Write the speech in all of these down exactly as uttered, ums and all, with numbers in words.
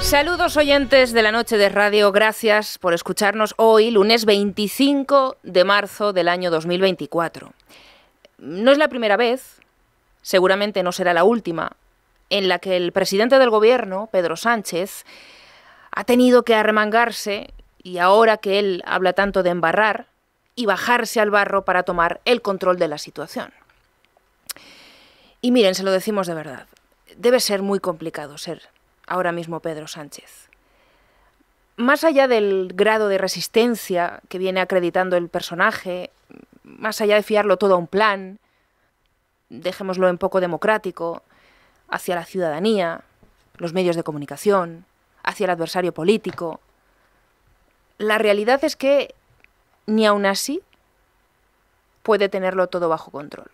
Saludos oyentes de la noche de radio, gracias por escucharnos hoy, lunes veinticinco de marzo del año dos mil veinticuatro. No es la primera vez, seguramente no será la última, en la que el presidente del gobierno, Pedro Sánchez, ha tenido que arremangarse, y ahora que él habla tanto de embarrar, y bajarse al barro para tomar el control de la situación. Y miren, se lo decimos de verdad, debe ser muy complicado ser ahora mismo Pedro Sánchez. Más allá del grado de resistencia que viene acreditando el personaje, más allá de fiarlo todo a un plan, dejémoslo en poco democrático, hacia la ciudadanía, los medios de comunicación, hacia el adversario político, la realidad es que ni aun así puede tenerlo todo bajo control.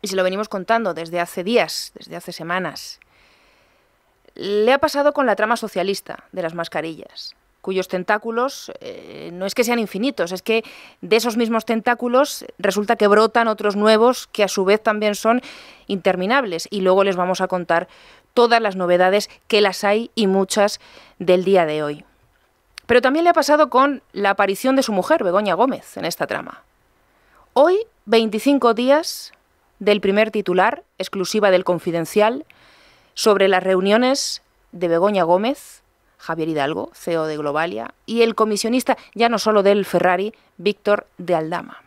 Y se lo venimos contando desde hace días, desde hace semanas. Le ha pasado con la trama socialista de las mascarillas, cuyos tentáculos eh, no es que sean infinitos, es que de esos mismos tentáculos resulta que brotan otros nuevos que a su vez también son interminables. Y luego les vamos a contar todas las novedades, que las hay y muchas, del día de hoy. Pero también le ha pasado con la aparición de su mujer, Begoña Gómez, en esta trama. Hoy, veinticinco días del primer titular, exclusiva del Confidencial, sobre las reuniones de Begoña Gómez, Javier Hidalgo, C E O de Globalia, y el comisionista, ya no solo del Ferrari, Víctor de Aldama.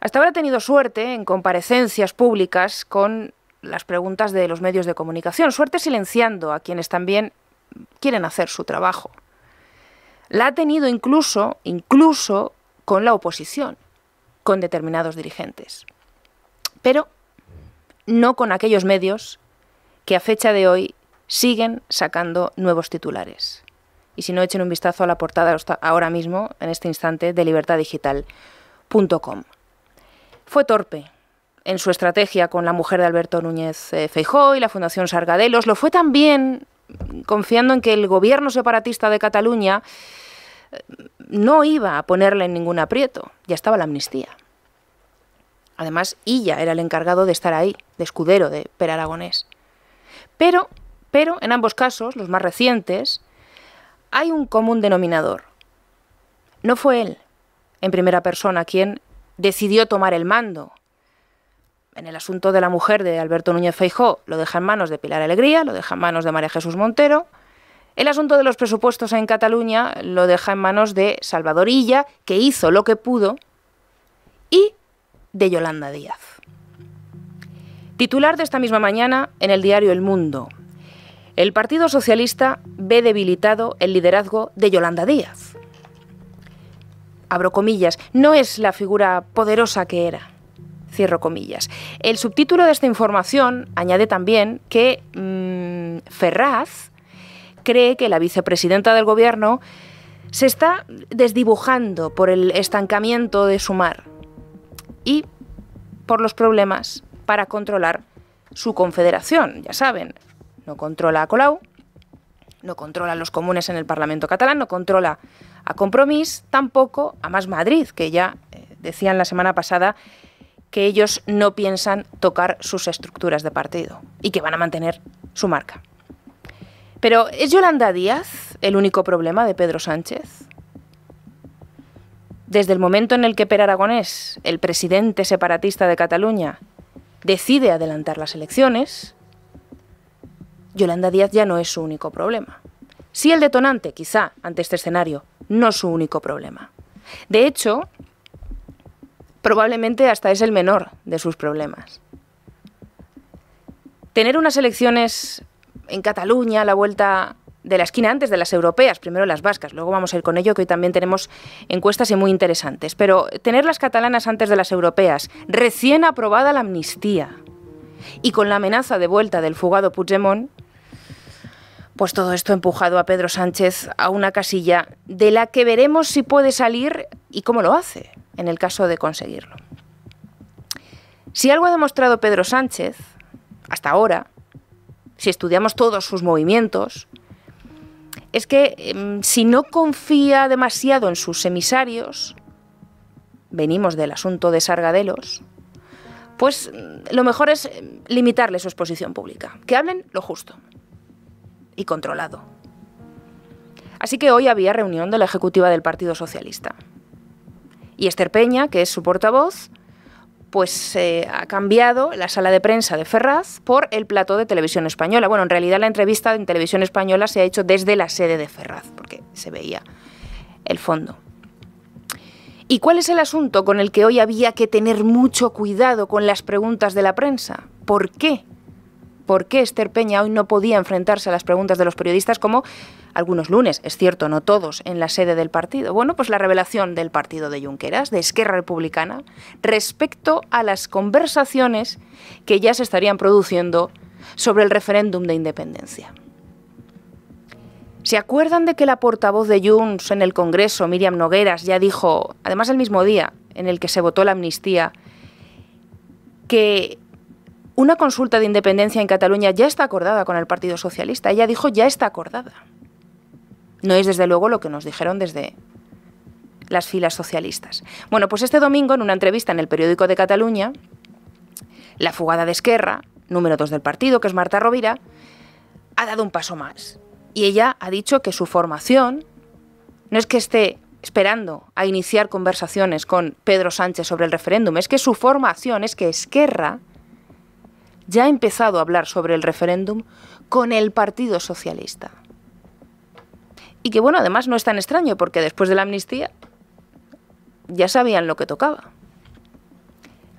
Hasta ahora ha tenido suerte en comparecencias públicas con las preguntas de los medios de comunicación, suerte silenciando a quienes también quieren hacer su trabajo. La ha tenido incluso, incluso con la oposición, con determinados dirigentes. Pero no con aquellos medios que a fecha de hoy siguen sacando nuevos titulares. Y si no, echen un vistazo a la portada ahora mismo, en este instante, de libertad digital punto com. Fue torpe en su estrategia con la mujer de Alberto Núñez Feijóo y la Fundación Sargadelos. Lo fue también confiando en que el gobierno separatista de Cataluña no iba a ponerle en ningún aprieto. Ya estaba la amnistía. Además, Illa era el encargado de estar ahí, de escudero de Pere Aragonés. Pero, pero, en ambos casos, los más recientes, hay un común denominador. No fue él, en primera persona, quien decidió tomar el mando. En el asunto de la mujer de Alberto Núñez Feijóo lo deja en manos de Pilar Alegría, lo deja en manos de María Jesús Montero. El asunto de los presupuestos en Cataluña lo deja en manos de Salvador Illa, que hizo lo que pudo, y de Yolanda Díaz. Titular de esta misma mañana en el diario El Mundo. El Partido Socialista ve debilitado el liderazgo de Yolanda Díaz. Abro comillas, no es la figura poderosa que era. Cierro comillas. El subtítulo de esta información añade también que mmm, Ferraz cree que la vicepresidenta del Gobierno se está desdibujando por el estancamiento de Sumar y por los problemas para controlar su confederación. Ya saben, no controla a Colau, no controla a los comunes en el Parlamento catalán, no controla a Compromís, tampoco a Más Madrid, que ya eh, decían la semana pasada que ellos no piensan tocar sus estructuras de partido y que van a mantener su marca. Pero ¿es Yolanda Díaz el único problema de Pedro Sánchez? Desde el momento en el que Pere Aragonés, el presidente separatista de Cataluña, decide adelantar las elecciones, Yolanda Díaz ya no es su único problema. Sí el detonante, quizá, ante este escenario, no su único problema. De hecho, probablemente hasta es el menor de sus problemas. Tener unas elecciones en Cataluña a la vuelta de la esquina, antes de las europeas, primero las vascas, luego vamos a ir con ello, que hoy también tenemos encuestas y muy interesantes, pero tener las catalanas antes de las europeas, recién aprobada la amnistía y con la amenaza de vuelta del fugado Puigdemont, pues todo esto ha empujado a Pedro Sánchez a una casilla de la que veremos si puede salir y cómo lo hace, en el caso de conseguirlo. Si algo ha demostrado Pedro Sánchez, hasta ahora, si estudiamos todos sus movimientos, es que eh, si no confía demasiado en sus emisarios, venimos del asunto de Sargadelos, pues lo mejor es limitarle su exposición pública, que hablen lo justo. y controlado. Así que hoy había reunión de la ejecutiva del Partido Socialista. Y Esther Peña, que es su portavoz, pues eh, ha cambiado la sala de prensa de Ferraz por el plató de Televisión Española. Bueno, en realidad la entrevista en Televisión Española se ha hecho desde la sede de Ferraz, porque se veía el fondo. ¿Y cuál es el asunto con el que hoy había que tener mucho cuidado con las preguntas de la prensa? ¿Por qué? ¿Por qué Esther Peña hoy no podía enfrentarse a las preguntas de los periodistas como algunos lunes, es cierto, no todos, en la sede del partido? Bueno, pues la revelación del partido de Junqueras, de Esquerra Republicana, respecto a las conversaciones que ya se estarían produciendo sobre el referéndum de independencia. ¿Se acuerdan de que la portavoz de Junts en el Congreso, Miriam Nogueras, ya dijo, además el mismo día en el que se votó la amnistía, que una consulta de independencia en Cataluña ya está acordada con el Partido Socialista? Ella dijo, ya está acordada. No es desde luego lo que nos dijeron desde las filas socialistas. Bueno, pues este domingo, en una entrevista en el periódico de Cataluña, la fugada de Esquerra, número dos del partido, que es Marta Rovira, ha dado un paso más. Y ella ha dicho que su formación no es que esté esperando a iniciar conversaciones con Pedro Sánchez sobre el referéndum, es que su formación es que Esquerra ya ha empezado a hablar sobre el referéndum con el Partido Socialista. Y que, bueno, además no es tan extraño, porque después de la amnistía ya sabían lo que tocaba.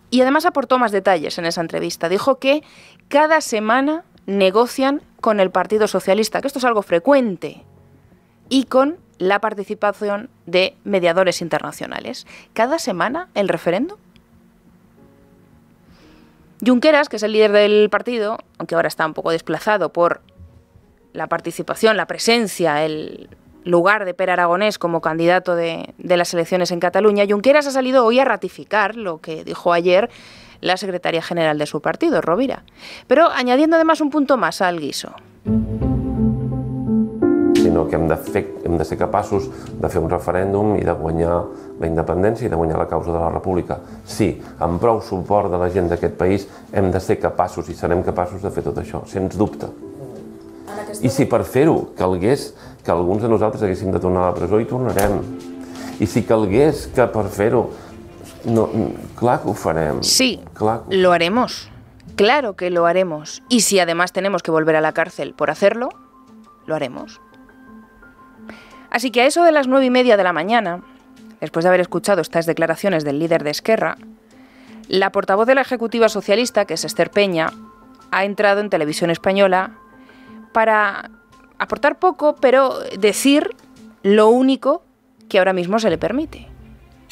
Y además aportó más detalles en esa entrevista. Dijo que cada semana negocian con el Partido Socialista, que esto es algo frecuente, y con la participación de mediadores internacionales. ¿Cada semana el referéndum? Junqueras, que es el líder del partido, aunque ahora está un poco desplazado por la participación, la presencia, el lugar de Pere Aragonés como candidato de, de las elecciones en Cataluña, Junqueras ha salido hoy a ratificar lo que dijo ayer la secretaria general de su partido, Rovira, pero añadiendo además un punto más al guiso. Sinó que hem de, fer, hem de ser capaços de fer un referèndum i de guanyar la independència i de guanyar la causa de la república. Sí, amb prou suport de la gent d'aquest país hem de ser capaços i serem capaços de fer tot això, sens dubte. I si per fer-ho calgués que alguns de nosaltres haguéssim de tornar a la presó, hi tornarem. I si calgués que per fer-ho... No, clar que ho farem. Sí, lo haremos. Claro que lo haremos. Y si además tenemos que volver a la cárcel por hacerlo, lo haremos. Así que a eso de las nueve y media de la mañana, después de haber escuchado estas declaraciones del líder de Esquerra, la portavoz de la ejecutiva socialista, que es Esther Peña, ha entrado en Televisión Española para aportar poco, pero decir lo único que ahora mismo se le permite.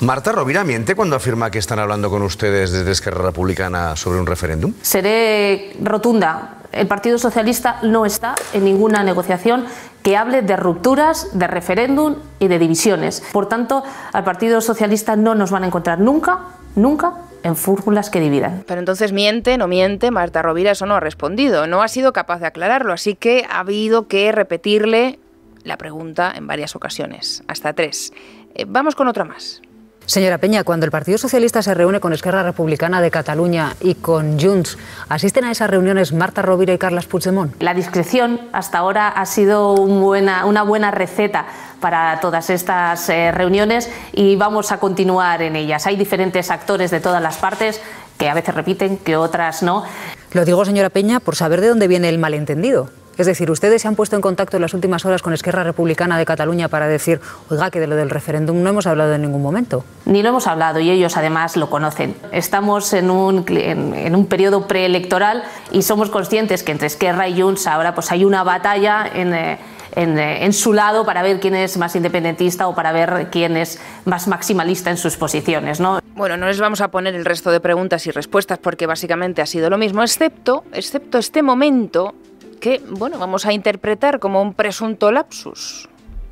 Marta Rovira miente cuando afirma que están hablando con ustedes desde Esquerra Republicana sobre un referéndum. Seré rotunda. El Partido Socialista no está en ninguna negociación que hable de rupturas, de referéndum y de divisiones. Por tanto, al Partido Socialista no nos van a encontrar nunca, nunca en fórmulas que dividan. Pero entonces, ¿miente, no miente? Marta Rovira eso no ha respondido, no ha sido capaz de aclararlo, así que ha habido que repetirle la pregunta en varias ocasiones, hasta tres. Eh, vamos con otra más. Señora Peña, cuando el Partido Socialista se reúne con Esquerra Republicana de Cataluña y con Junts, ¿asisten a esas reuniones Marta Rovira y Carles Puigdemont? La discreción hasta ahora ha sido un buena, una buena receta para todas estas eh, reuniones y vamos a continuar en ellas. Hay diferentes actores de todas las partes que a veces repiten, que otras no. Lo digo, señora Peña, por saber de dónde viene el malentendido. Es decir, ustedes se han puesto en contacto en las últimas horas con Esquerra Republicana de Cataluña para decir, oiga, que de lo del referéndum no hemos hablado en ningún momento. Ni lo hemos hablado y ellos además lo conocen. Estamos en un, en, en un periodo preelectoral y somos conscientes que entre Esquerra y Junts ahora pues hay una batalla en, en, en su lado para ver quién es más independentista o para ver quién es más maximalista en sus posiciones, ¿no? Bueno, no les vamos a poner el resto de preguntas y respuestas porque básicamente ha sido lo mismo, excepto, excepto este momento que, bueno, vamos a interpretar como un presunto lapsus.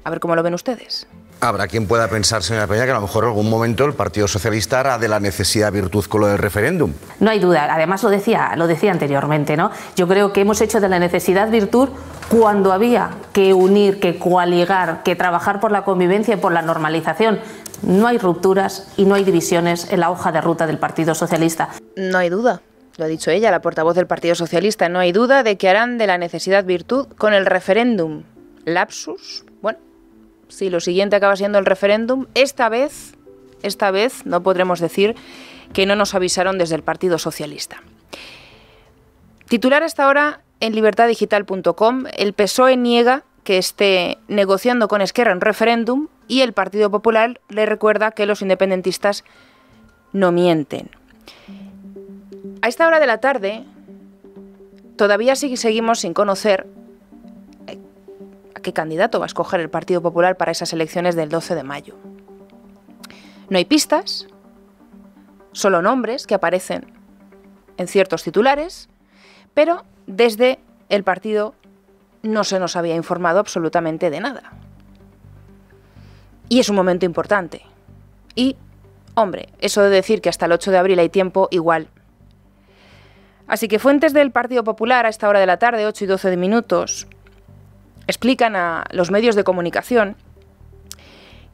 A ver cómo lo ven ustedes. Habrá quien pueda pensar, señora Peña, que a lo mejor en algún momento el Partido Socialista hará de la necesidad virtud con lo del referéndum. No hay duda. Además, lo decía, lo decía anteriormente, ¿no? Yo creo que hemos hecho de la necesidad virtud cuando había que unir, que coaligar, que trabajar por la convivencia y por la normalización. No hay rupturas y no hay divisiones en la hoja de ruta del Partido Socialista. No hay duda. Lo ha dicho ella, la portavoz del Partido Socialista. No hay duda de que harán de la necesidad virtud con el referéndum. ¿Lapsus? Bueno, si lo siguiente acaba siendo el referéndum, esta vez, esta vez no podremos decir que no nos avisaron desde el Partido Socialista. Titular hasta ahora en libertad digital punto com, el P S O E niega que esté negociando con Esquerra un referéndum y el Partido Popular le recuerda que los independentistas no mienten. A esta hora de la tarde todavía sí seguimos sin conocer a qué candidato va a escoger el Partido Popular para esas elecciones del doce de mayo. No hay pistas, solo nombres que aparecen en ciertos titulares, pero desde el partido no se nos había informado absolutamente de nada. Y es un momento importante. Y, hombre, eso de decir que hasta el ocho de abril hay tiempo, igual. Así que fuentes del Partido Popular a esta hora de la tarde, ocho y doce de minutos, explican a los medios de comunicación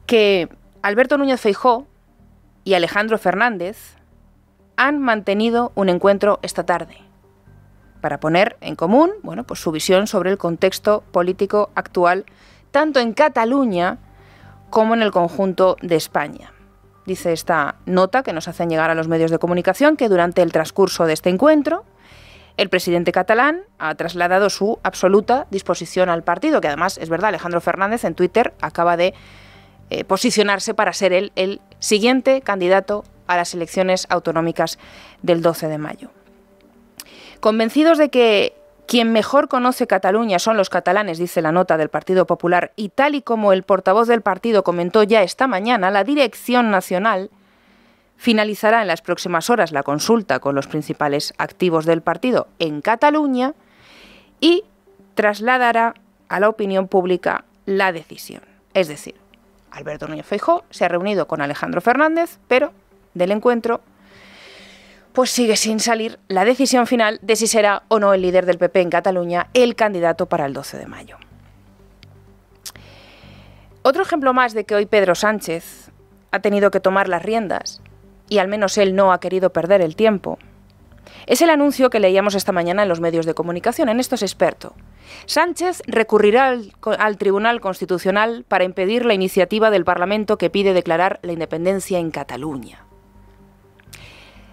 que Alberto Núñez Feijóo y Alejandro Fernández han mantenido un encuentro esta tarde para poner en común, bueno, pues su visión sobre el contexto político actual, tanto en Cataluña como en el conjunto de España. Dice esta nota que nos hacen llegar a los medios de comunicación que durante el transcurso de este encuentro el presidente catalán ha trasladado su absoluta disposición al partido, que además, es verdad, Alejandro Fernández en Twitter acaba de eh, posicionarse para ser él el siguiente candidato a las elecciones autonómicas del doce de mayo. Convencidos de que quien mejor conoce Cataluña son los catalanes, dice la nota del Partido Popular, y tal y como el portavoz del partido comentó ya esta mañana, la dirección nacional finalizará en las próximas horas la consulta con los principales activos del partido en Cataluña y trasladará a la opinión pública la decisión. Es decir, Alberto Núñez Feijóo se ha reunido con Alejandro Fernández, pero del encuentro pues sigue sin salir la decisión final de si será o no el líder del P P en Cataluña el candidato para el doce de mayo. Otro ejemplo más de que hoy Pedro Sánchez ha tenido que tomar las riendas, y al menos él no ha querido perder el tiempo, es el anuncio que leíamos esta mañana en los medios de comunicación. En esto es experto. Sánchez recurrirá al, al Tribunal Constitucional para impedir la iniciativa del Parlamento que pide declarar la independencia en Cataluña.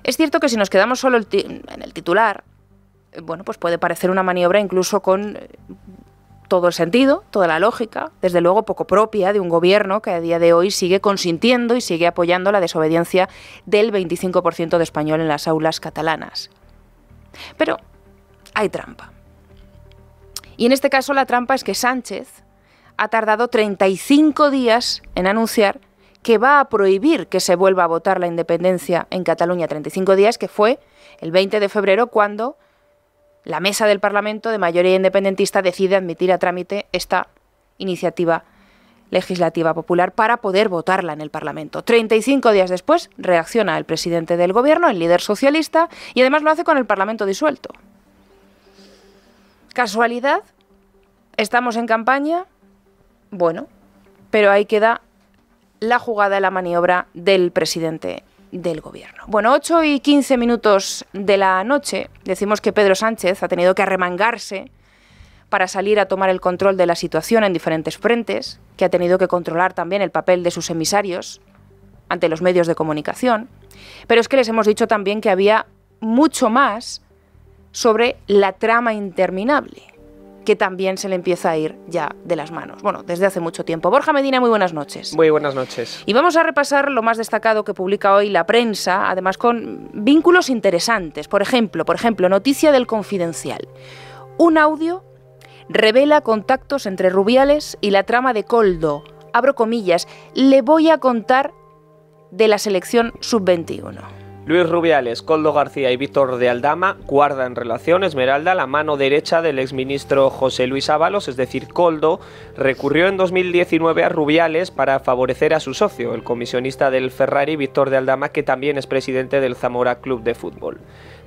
Es cierto que si nos quedamos solo el en el titular, bueno, pues puede parecer una maniobra incluso con todo el sentido, toda la lógica, desde luego poco propia de un gobierno que a día de hoy sigue consintiendo y sigue apoyando la desobediencia del veinticinco por ciento de español en las aulas catalanas. Pero hay trampa. Y en este caso la trampa es que Sánchez ha tardado treinta y cinco días en anunciar que va a prohibir que se vuelva a votar la independencia en Cataluña, treinta y cinco días, que fue el veinte de febrero cuando la mesa del Parlamento de mayoría independentista decide admitir a trámite esta iniciativa legislativa popular para poder votarla en el Parlamento. treinta y cinco días después reacciona el presidente del gobierno, el líder socialista, y además lo hace con el Parlamento disuelto. ¿Casualidad? ¿Estamos en campaña? Bueno, pero ahí queda la jugada, la maniobra del presidente del gobierno. Bueno, ocho y quince minutos de la noche, decimos que Pedro Sánchez ha tenido que arremangarse para salir a tomar el control de la situación en diferentes frentes, que ha tenido que controlar también el papel de sus emisarios ante los medios de comunicación, pero es que les hemos dicho también que había mucho más sobre la trama interminable, que también se le empieza a ir ya de las manos. Bueno, desde hace mucho tiempo. Borja Medina, muy buenas noches. Muy buenas noches. Y vamos a repasar lo más destacado que publica hoy la prensa, además con vínculos interesantes. Por ejemplo, por ejemplo, noticia del Confidencial. Un audio revela contactos entre Rubiales y la trama de Koldo. Abro comillas, le voy a contar de la selección sub veintiuno. Luis Rubiales, Koldo García y Víctor de Aldama guardan relación. Esmeralda, la mano derecha del exministro José Luis Ábalos, es decir, Koldo, recurrió en dos mil diecinueve a Rubiales para favorecer a su socio, el comisionista del Ferrari, Víctor de Aldama, que también es presidente del Zamora Club de Fútbol.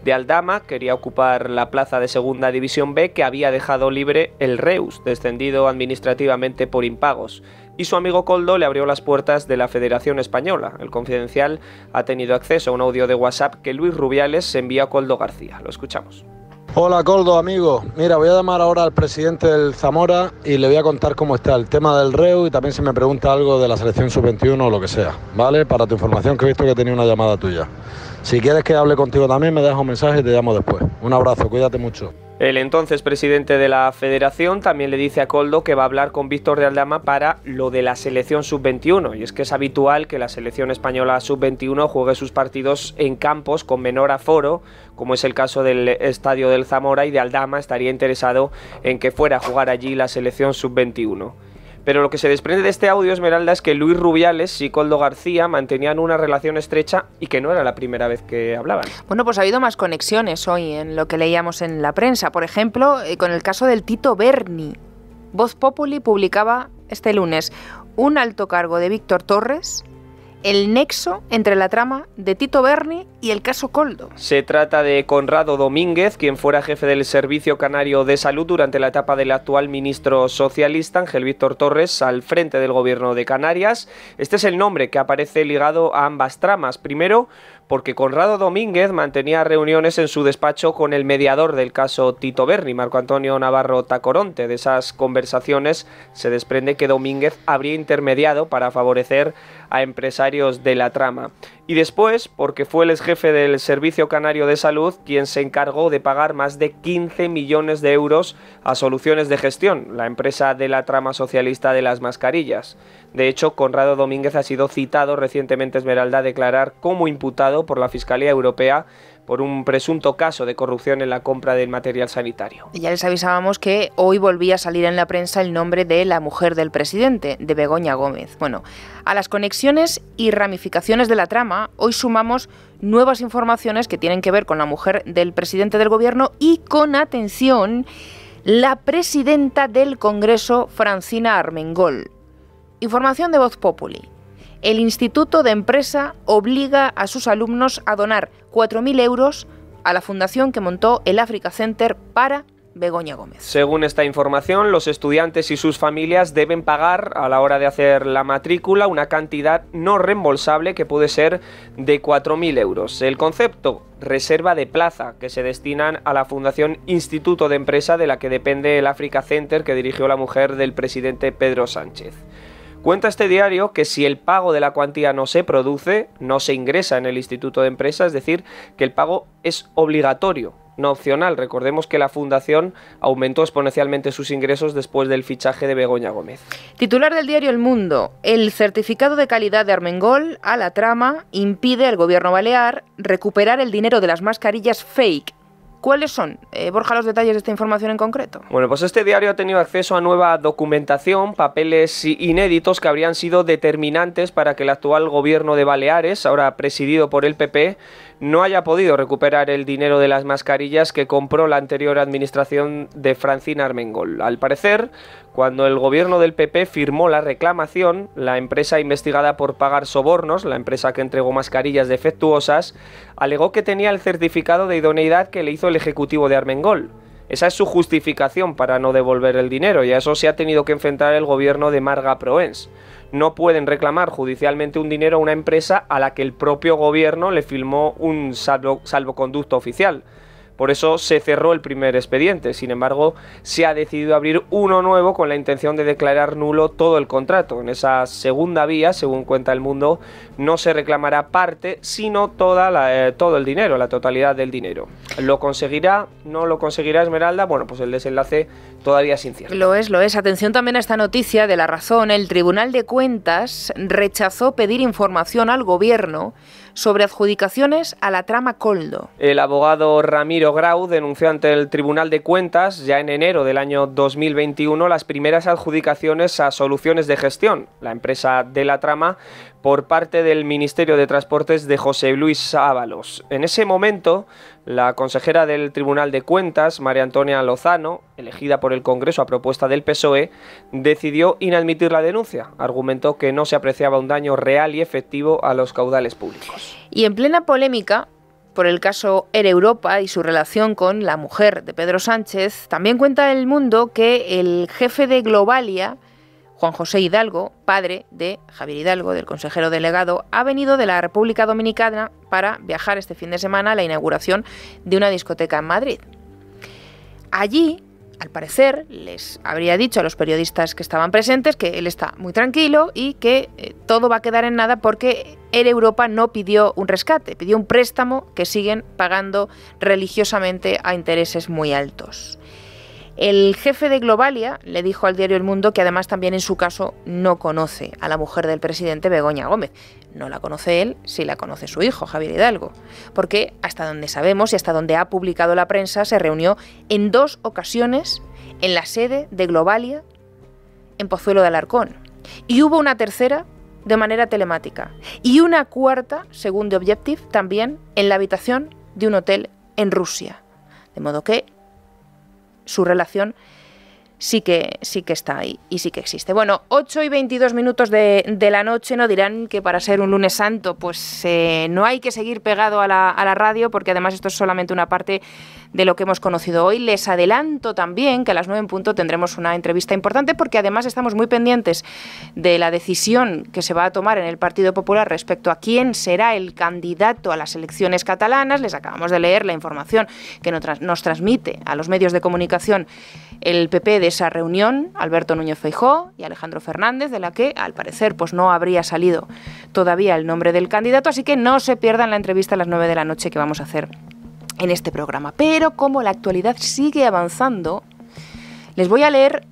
de Aldama quería ocupar la plaza de Segunda División B que había dejado libre el Reus, descendido administrativamente por impagos. Y su amigo Koldo le abrió las puertas de la Federación Española. El Confidencial ha tenido acceso a un audio de WhatsApp que Luis Rubiales se envió a Koldo García. Lo escuchamos. Hola Koldo, amigo. Mira, voy a llamar ahora al presidente del Zamora y le voy a contar cómo está el tema del Reus y también si me pregunta algo de la selección sub veintiuno o lo que sea, ¿vale? Para tu información, que he visto que tenía una llamada tuya. Si quieres que hable contigo también, me dejas un mensaje y te llamo después. Un abrazo, cuídate mucho. El entonces presidente de la Federación también le dice a Koldo que va a hablar con Víctor de Aldama para lo de la selección sub veintiuno, y es que es habitual que la selección española sub veintiuno juegue sus partidos en campos con menor aforo, como es el caso del estadio del Zamora, y de Aldama estaría interesado en que fuera a jugar allí la selección sub veintiuno. Pero lo que se desprende de este audio, Esmeralda, es que Luis Rubiales y Koldo García mantenían una relación estrecha y que no era la primera vez que hablaban. Bueno, pues ha habido más conexiones hoy en lo que leíamos en la prensa. Por ejemplo, con el caso del Tito Berni. Voz Populi publicaba este lunes un alto cargo de Víctor Torres, el nexo entre la trama de Tito Berni y el caso Koldo. Se trata de Conrado Domínguez, quien fuera jefe del Servicio Canario de Salud durante la etapa del actual ministro socialista Ángel Víctor Torres al frente del gobierno de Canarias. Este es el nombre que aparece ligado a ambas tramas. Primero, porque Conrado Domínguez mantenía reuniones en su despacho con el mediador del caso Tito Berni, Marco Antonio Navarro Tacoronte. De esas conversaciones se desprende que Domínguez habría intermediado para favorecer a empresarios de la trama. Y después, porque fue el exjefe del Servicio Canario de Salud quien se encargó de pagar más de quince millones de euros a Soluciones de Gestión, la empresa de la trama socialista de las mascarillas. De hecho, Conrado Domínguez ha sido citado recientemente, Esmeralda, a declarar como imputado por la Fiscalía Europea por un presunto caso de corrupción en la compra del material sanitario. Ya les avisábamos que hoy volvía a salir en la prensa el nombre de la mujer del presidente, de Begoña Gómez. Bueno, a las conexiones y ramificaciones de la trama, hoy sumamos nuevas informaciones que tienen que ver con la mujer del presidente del gobierno y, con atención, la presidenta del Congreso, Francina Armengol. Información de Voz Populi. El Instituto de Empresa obliga a sus alumnos a donar cuatro mil euros a la fundación que montó el Africa Center para Begoña Gómez. Según esta información, los estudiantes y sus familias deben pagar a la hora de hacer la matrícula una cantidad no reembolsable que puede ser de cuatro mil euros. El concepto, reserva de plaza, que se destinan a la Fundación Instituto de Empresa, de la que depende el Africa Center que dirigió la mujer del presidente Pedro Sánchez. Cuenta este diario que si el pago de la cuantía no se produce, no se ingresa en el Instituto de Empresa, es decir, que el pago es obligatorio, no opcional. Recordemos que la fundación aumentó exponencialmente sus ingresos después del fichaje de Begoña Gómez. Titular del diario El Mundo, el certificado de calidad de Armengol a la trama impide al gobierno balear recuperar el dinero de las mascarillas fake. ¿Cuáles son? Eh, Borja, los detalles de esta información en concreto. Bueno, pues este diario ha tenido acceso a nueva documentación, papeles inéditos que habrían sido determinantes para que el actual gobierno de Baleares, ahora presidido por el P P, no haya podido recuperar el dinero de las mascarillas que compró la anterior administración de Francina Armengol. Al parecer, cuando el gobierno del P P firmó la reclamación, la empresa investigada por pagar sobornos, la empresa que entregó mascarillas defectuosas, alegó que tenía el certificado de idoneidad que le hizo el ejecutivo de Armengol. Esa es su justificación para no devolver el dinero, y a eso se ha tenido que enfrentar el gobierno de Marga Proens. No pueden reclamar judicialmente un dinero a una empresa a la que el propio gobierno le firmó un salvo, salvoconducto oficial. Por eso se cerró el primer expediente. Sin embargo, se ha decidido abrir uno nuevo con la intención de declarar nulo todo el contrato. En esa segunda vía, según cuenta El Mundo, no se reclamará parte, sino toda la, eh, todo el dinero, la totalidad del dinero. ¿Lo conseguirá? ¿No lo conseguirá, Esmeralda? Bueno, pues el desenlace todavía es incierto. Lo es, lo es. Atención también a esta noticia de La Razón. El Tribunal de Cuentas rechazó pedir información al gobierno sobre adjudicaciones a la trama Koldo. El abogado Ramiro Grau denunció ante el Tribunal de Cuentas, ya en enero del año dos mil veintiuno, las primeras adjudicaciones a Soluciones de Gestión, la empresa de la trama, por parte del Ministerio de Transportes de José Luis Ábalos. En ese momento, la consejera del Tribunal de Cuentas, María Antonia Lozano, elegida por el Congreso a propuesta del P S O E, decidió inadmitir la denuncia. Argumentó que no se apreciaba un daño real y efectivo a los caudales públicos. Y en plena polémica, por el caso ErEuropa y su relación con la mujer de Pedro Sánchez, también cuenta El Mundo que el jefe de Globalia, Juan José Hidalgo, padre de Javier Hidalgo, del consejero delegado, ha venido de la República Dominicana para viajar este fin de semana a la inauguración de una discoteca en Madrid. Allí, al parecer, les habría dicho a los periodistas que estaban presentes que él está muy tranquilo y que eh, todo va a quedar en nada porque ErEuropa no pidió un rescate, pidió un préstamo que siguen pagando religiosamente a intereses muy altos. El jefe de Globalia le dijo al diario El Mundo que además también en su caso no conoce a la mujer del presidente, Begoña Gómez. No la conoce él, sí la conoce su hijo, Javier Hidalgo. Porque hasta donde sabemos y hasta donde ha publicado la prensa, se reunió en dos ocasiones en la sede de Globalia en Pozuelo de Alarcón. Y hubo una tercera de manera telemática. Y una cuarta, según The Objective, también en la habitación de un hotel en Rusia. De modo que su relación sí que, sí que está ahí y sí que existe. Bueno, ocho y veintidós minutos de, de la noche. No dirán que para ser un lunes santo pues eh, no hay que seguir pegado a la, a la radio, porque además esto es solamente una parte de lo que hemos conocido hoy. Les adelanto también que a las nueve en punto tendremos una entrevista importante, porque además estamos muy pendientes de la decisión que se va a tomar en el Partido Popular respecto a quién será el candidato a las elecciones catalanas. Les acabamos de leer la información que nos transmite a los medios de comunicación el P P de esa reunión, Alberto Núñez Feijóo y Alejandro Fernández, de la que al parecer pues no habría salido todavía el nombre del candidato, así que no se pierdan la entrevista a las nueve de la noche que vamos a hacer en este programa. Pero como la actualidad sigue avanzando, les voy a leer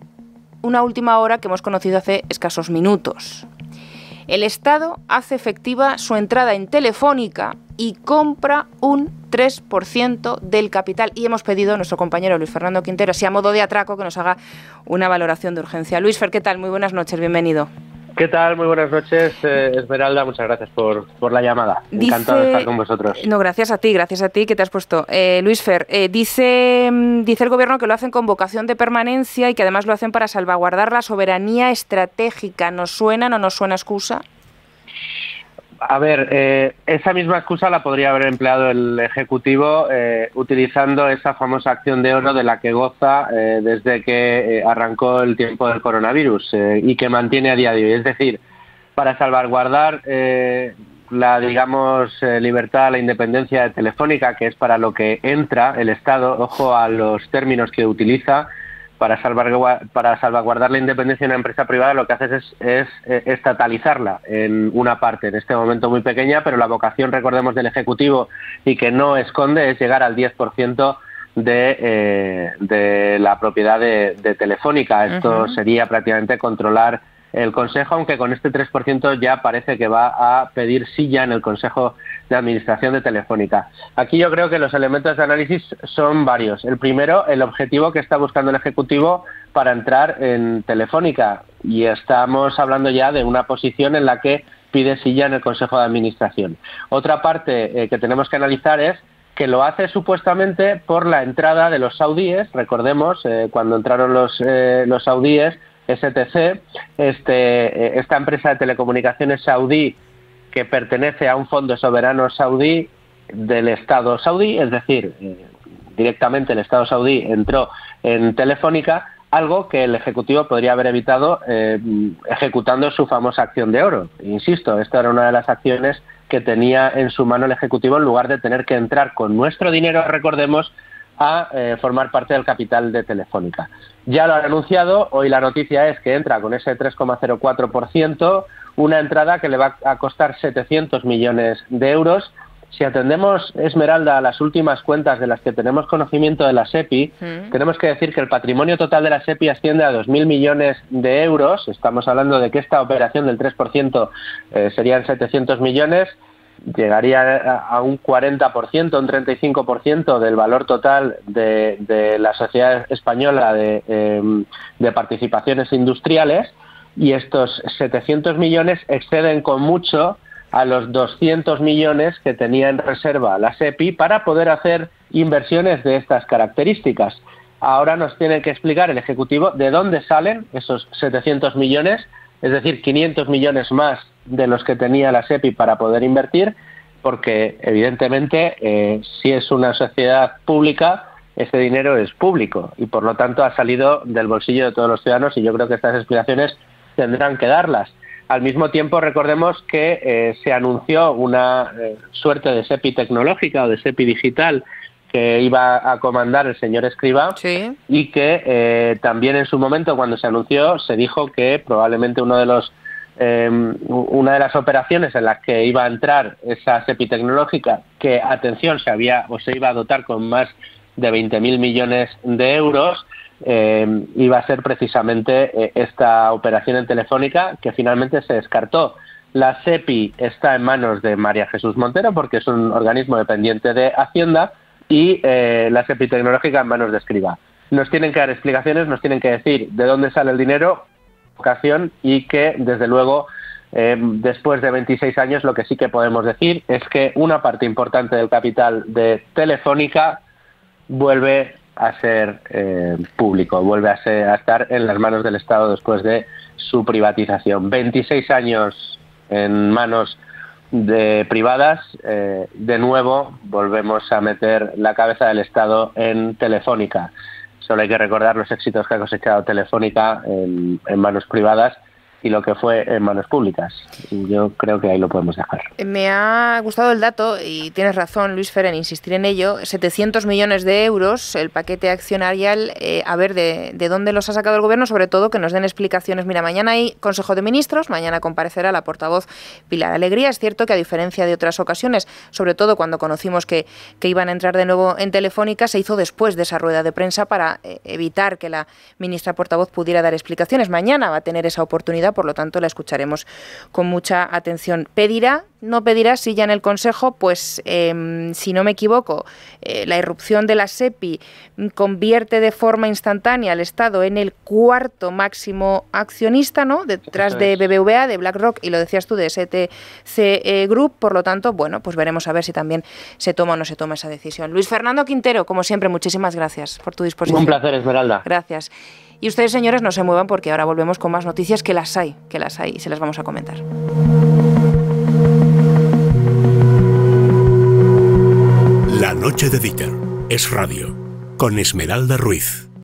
una última hora que hemos conocido hace escasos minutos. El Estado hace efectiva su entrada en Telefónica y compra un tres por ciento del capital. Y hemos pedido a nuestro compañero Luis Fernando Quintero, así a modo de atraco, que nos haga una valoración de urgencia. Luis Fer, ¿qué tal? Muy buenas noches, bienvenido. ¿Qué tal? Muy buenas noches, eh, Esmeralda. Muchas gracias por, por la llamada. Encantado dice, de estar con vosotros. No, gracias a ti, gracias a ti que te has puesto. Eh, Luis Fer, eh, dice, dice el Gobierno que lo hacen con vocación de permanencia y que además lo hacen para salvaguardar la soberanía estratégica. ¿Nos suena o no nos suena excusa? A ver, eh, esa misma excusa la podría haber empleado el Ejecutivo eh, utilizando esa famosa acción de oro de la que goza eh, desde que eh, arrancó el tiempo del coronavirus eh, y que mantiene a día de hoy. Es decir, para salvaguardar eh, la, digamos, eh, libertad, la independencia de Telefónica, que es para lo que entra el Estado, ojo a los términos que utiliza, para salvaguardar, para salvaguardar la independencia de una empresa privada, lo que haces es, es eh, estatalizarla en una parte, en este momento muy pequeña, pero la vocación, recordemos, del Ejecutivo y que no esconde es llegar al diez por ciento de, eh, de la propiedad de, de Telefónica. Esto uh-huh. sería prácticamente controlar el Consejo, aunque con este tres por ciento ya parece que va a pedir silla en el Consejo de Administración de Telefónica. Aquí yo creo que los elementos de análisis son varios. El primero, el objetivo que está buscando el Ejecutivo para entrar en Telefónica. Y estamos hablando ya de una posición en la que pide silla en el Consejo de Administración. Otra parte eh, que tenemos que analizar es que lo hace supuestamente por la entrada de los saudíes. Recordemos, eh, cuando entraron los, eh, los saudíes, S T C, este, esta empresa de telecomunicaciones saudí que pertenece a un fondo soberano saudí del Estado saudí, es decir, directamente el Estado saudí entró en Telefónica, algo que el Ejecutivo podría haber evitado eh, ejecutando su famosa acción de oro. Insisto, esta era una de las acciones que tenía en su mano el Ejecutivo en lugar de tener que entrar con nuestro dinero, recordemos, a eh, formar parte del capital de Telefónica. Ya lo han anunciado, hoy la noticia es que entra con ese tres coma cero cuatro por ciento, una entrada que le va a costar setecientos millones de euros. Si atendemos, Esmeralda, a las últimas cuentas de las que tenemos conocimiento de la SEPI, mm. tenemos que decir que el patrimonio total de la SEPI asciende a dos mil millones de euros. Estamos hablando de que esta operación del tres por ciento eh, serían setecientos millones, llegaría a un cuarenta por ciento, un treinta y cinco por ciento del valor total de, de la Sociedad Española de, eh, de Participaciones Industriales, y estos setecientos millones exceden con mucho a los doscientos millones que tenía en reserva la SEPI para poder hacer inversiones de estas características. Ahora nos tiene que explicar el Ejecutivo de dónde salen esos setecientos millones, es decir, quinientos millones más de los que tenía la SEPI para poder invertir, porque evidentemente eh, si es una sociedad pública, ese dinero es público y por lo tanto ha salido del bolsillo de todos los ciudadanos, y yo creo que estas explicaciones tendrán que darlas. Al mismo tiempo, recordemos que eh, se anunció una eh, suerte de SEPI tecnológica o de SEPI digital que iba a comandar el señor Escrivá, sí, y que eh, también en su momento, cuando se anunció, se dijo que probablemente uno de los eh, una de las operaciones en las que iba a entrar esa SEPI tecnológica, que atención se había o se iba a dotar con más de veinte mil millones de euros, Eh, iba a ser precisamente eh, esta operación en Telefónica, que finalmente se descartó. La SEPI está en manos de María Jesús Montero, porque es un organismo dependiente de Hacienda, y eh, la SEPI tecnológica en manos de Escrivá. Nos tienen que dar explicaciones, nos tienen que decir de dónde sale el dinero, ocasión, y que desde luego eh, después de veintiséis años lo que sí que podemos decir es que una parte importante del capital de Telefónica vuelve a ser eh, público, vuelve a, ser, a estar en las manos del Estado después de su privatización. veintiséis años en manos de privadas, eh, de nuevo volvemos a meter la cabeza del Estado en Telefónica. Solo hay que recordar los éxitos que ha cosechado Telefónica en, en manos privadas y lo que fue en manos públicas. Yo creo que ahí lo podemos dejar. Me ha gustado el dato, y tienes razón, Luis Fer, en insistir en ello. setecientos millones de euros, el paquete accionarial. Eh, a ver, de, ¿de dónde los ha sacado el Gobierno? Sobre todo que nos den explicaciones. Mira, mañana hay Consejo de Ministros, mañana comparecerá la portavoz Pilar Alegría. Es cierto que, a diferencia de otras ocasiones, sobre todo cuando conocimos que, que iban a entrar de nuevo en Telefónica, se hizo después de esa rueda de prensa para eh, evitar que la ministra portavoz pudiera dar explicaciones. Mañana va a tener esa oportunidad, por lo tanto la escucharemos con mucha atención. ¿Pedirá? ¿No pedirá? Si ya en el Consejo, pues eh, si no me equivoco, eh, la irrupción de la SEPI convierte de forma instantánea al Estado en el cuarto máximo accionista, ¿no? Detrás de B B V A, de BlackRock, y lo decías tú, de S T C Group. Por lo tanto, bueno, pues veremos a ver si también se toma o no se toma esa decisión. Luis Fernando Quintero, como siempre, muchísimas gracias por tu disposición. Un placer, Esmeralda. Gracias. Y ustedes, señores, no se muevan, porque ahora volvemos con más noticias, que las hay, que las hay, y se las vamos a comentar. La noche de Dieter es radio, con Esmeralda Ruiz.